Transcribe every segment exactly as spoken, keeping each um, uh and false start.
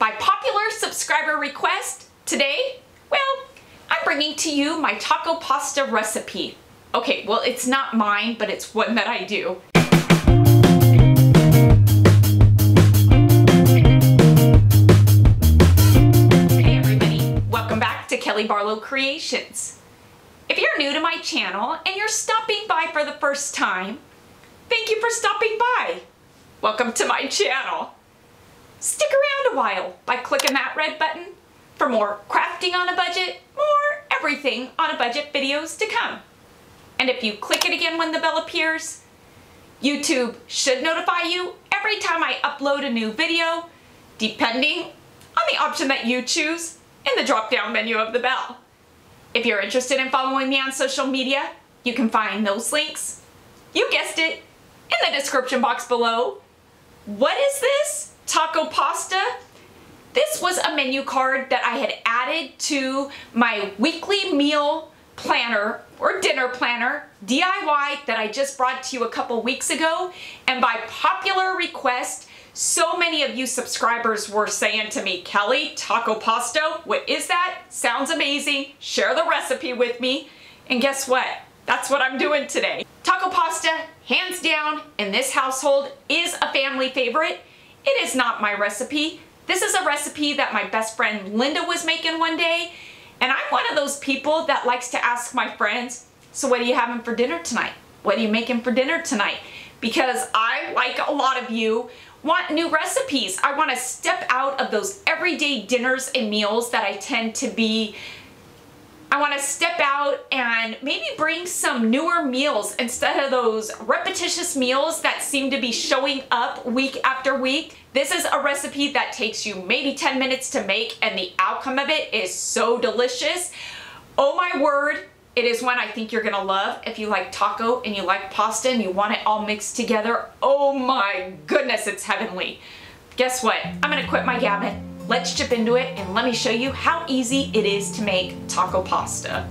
By popular subscriber request, today, well, I'm bringing to you my taco pasta recipe. Okay, well, it's not mine, but it's one that I do. Hey everybody, welcome back to Kelly Barlow Creations. If you're new to my channel and you're stopping by for the first time, thank you for stopping by. Welcome to my channel. Stick around a while by clicking that red button for more crafting on a budget, more everything on a budget videos to come. And if you click it again when the bell appears, YouTube should notify you every time I upload a new video, depending on the option that you choose in the drop-down menu of the bell. If you're interested in following me on social media, you can find those links, you guessed it, in the description box below. What is this? Taco pasta? This was a menu card that I had added to my weekly meal planner or dinner planner D I Y that I just brought to you a couple weeks ago, and by popular request, so many of you subscribers were saying to me, Kelly, taco pasta, what is that? Sounds amazing. Share the recipe with me. And guess what? That's what I'm doing today. Taco pasta, hands down, in this household is a family favorite. It is not my recipe. This is a recipe that my best friend Linda was making one day, and I'm one of those people that likes to ask my friends, so what are you having for dinner tonight? What are you making for dinner tonight? Because I, like a lot of you, want new recipes. I want to step out of those everyday dinners and meals that I tend to be. I want to step out and maybe bring some newer meals instead of those repetitious meals that seem to be showing up week after week. This is a recipe that takes you maybe ten minutes to make, and the outcome of it is so delicious. Oh my word, it is one I think you're gonna love if you like taco and you like pasta and you want it all mixed together. Oh my goodness, it's heavenly. Guess what? I'm gonna quit my gabbing. Let's chip into it and let me show you how easy it is to make taco pasta.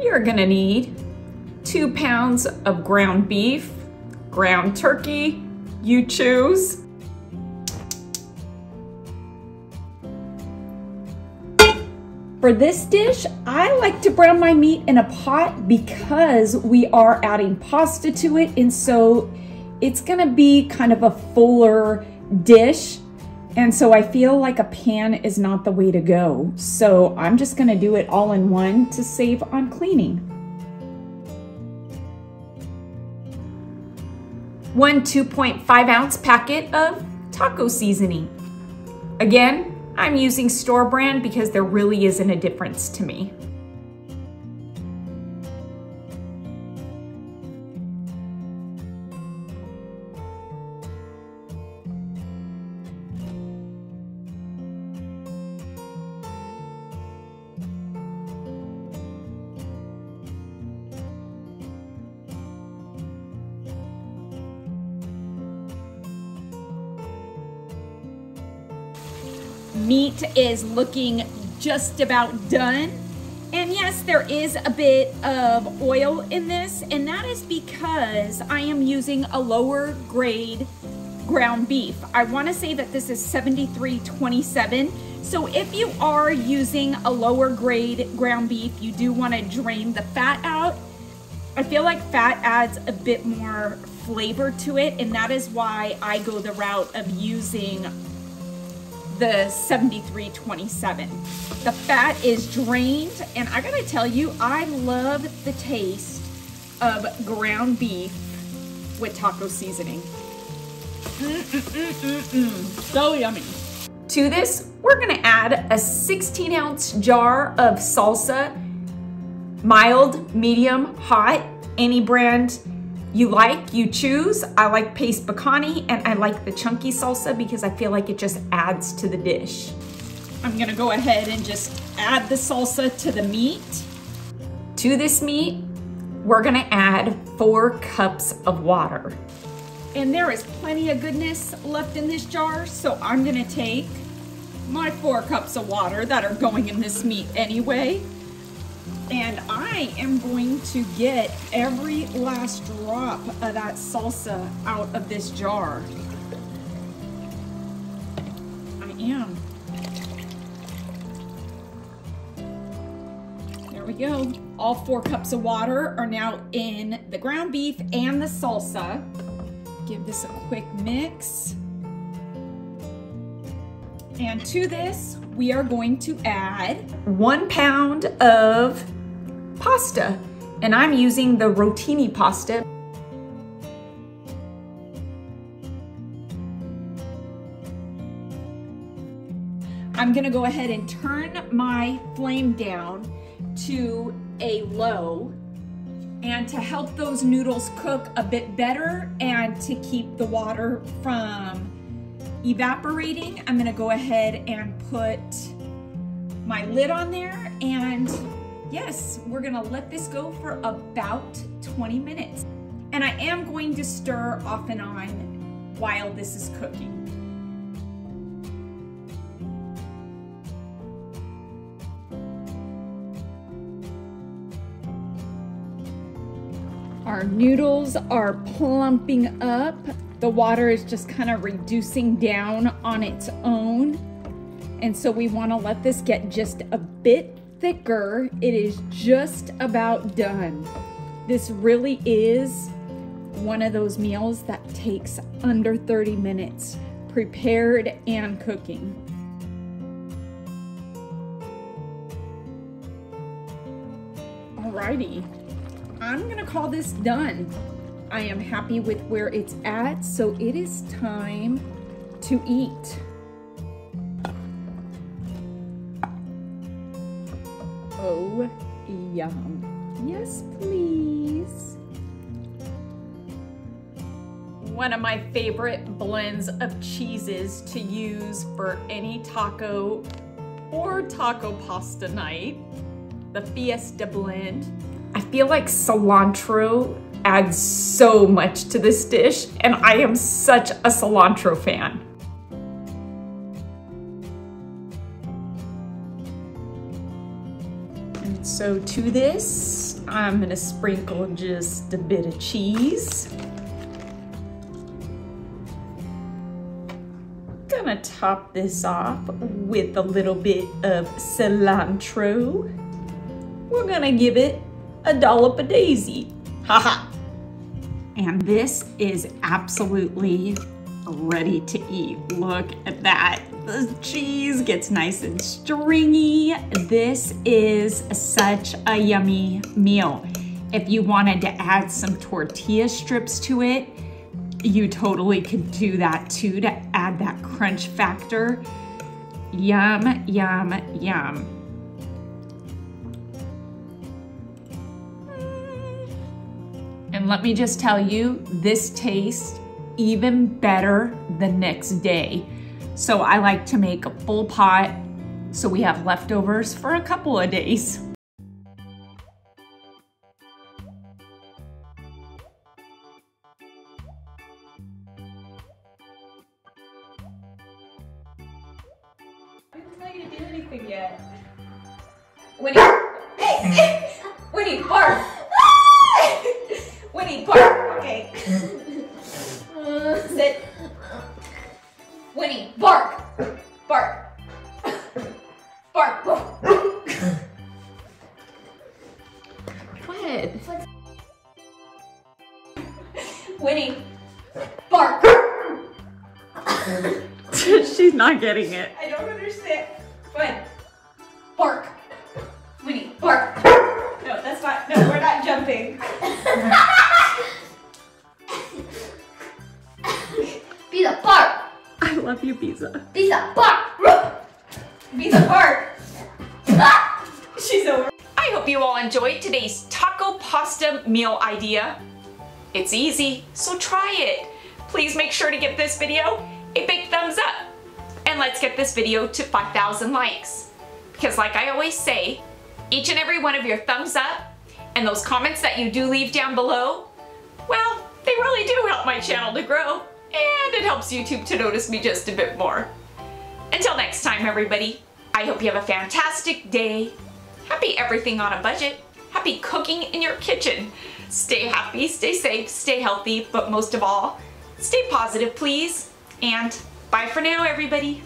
You're gonna need two pounds of ground beef, ground turkey, you choose. For this dish, I like to brown my meat in a pot because we are adding pasta to it, and so it's gonna be kind of a fuller dish, and so I feel like a pan is not the way to go. So I'm just gonna do it all in one to save on cleaning. One two point five ounce packet of taco seasoning. Again, I'm using store brand because there really isn't a difference to me. Meat is looking just about done, and yes, there is a bit of oil in this, and that is because I am using a lower grade ground beef. I want to say that this is seventy-three twenty-seven, so if you are using a lower grade ground beef, you do want to drain the fat out. I feel like fat adds a bit more flavor to it, and that is why I go the route of using the seventy-three twenty-seven. The fat is drained, and I gotta tell you, I love the taste of ground beef with taco seasoning. Mm, mm, mm, mm, mm. So yummy. To this, we're gonna add a sixteen ounce jar of salsa, mild, medium, hot, any brand you like, you choose. I like paste picante, and I like the chunky salsa because I feel like it just adds to the dish. I'm gonna go ahead and just add the salsa to the meat. To this meat, we're gonna add four cups of water. And there is plenty of goodness left in this jar, so I'm gonna take my four cups of water that are going in this meat anyway, and I am going to get every last drop of that salsa out of this jar. I am. There we go. All four cups of water are now in the ground beef and the salsa. Give this a quick mix. And to this, we are going to add one pound of pasta. And I'm using the rotini pasta. I'm gonna go ahead and turn my flame down to a low, and to help those noodles cook a bit better and to keep the water from evaporating, I'm gonna go ahead and put my lid on there, and yes, we're gonna let this go for about twenty minutes. And I am going to stir off and on while this is cooking. Our noodles are plumping up. The water is just kind of reducing down on its own. And so we want to let this get just a bit thicker. It is just about done. This really is one of those meals that takes under thirty minutes, prepared and cooking. Alrighty, I'm gonna call this done. I am happy with where it's at, so it is time to eat. Oh, yum. Yes, please. One of my favorite blends of cheeses to use for any taco or taco pasta night, the Fiesta blend. I feel like cilantro adds so much to this dish, and I am such a cilantro fan. And so to this, I'm gonna sprinkle just a bit of cheese. Gonna top this off with a little bit of cilantro. We're gonna give it a dollop of Daisy. Ha ha! And this is absolutely ready to eat. Look at that. The cheese gets nice and stringy. This is such a yummy meal. If you wanted to add some tortilla strips to it, you totally could do that too to add that crunch factor. Yum, yum, yum. And let me just tell you, this tastes even better the next day. So I like to make a full pot so we have leftovers for a couple of days. I didn't tell you to do anything yet. Winnie, hey, Winnie, bark. Winnie, bark! Okay. Sit. Winnie, bark! Bark! Bark! What? Winnie, bark! She's not getting it. I don't understand. Fine. Bark! Winnie, bark! No, that's not. No, we're not jumping. Pizza, bark! I love you, Pizza. Pizza, bark! Pizza, bark! Ah! She's over. I hope you all enjoyed today's taco pasta meal idea. It's easy, so try it. Please make sure to give this video a big thumbs up. And let's get this video to five thousand likes. Because like I always say, each and every one of your thumbs up and those comments that you do leave down below, well, they really do help my channel to grow, and it helps YouTube to notice me just a bit more. Until next time, everybody, I hope you have a fantastic day. Happy everything on a budget. happy cooking in your kitchen. Stay happy, stay safe, stay healthy, but most of all, stay positive, please. And bye for now, everybody.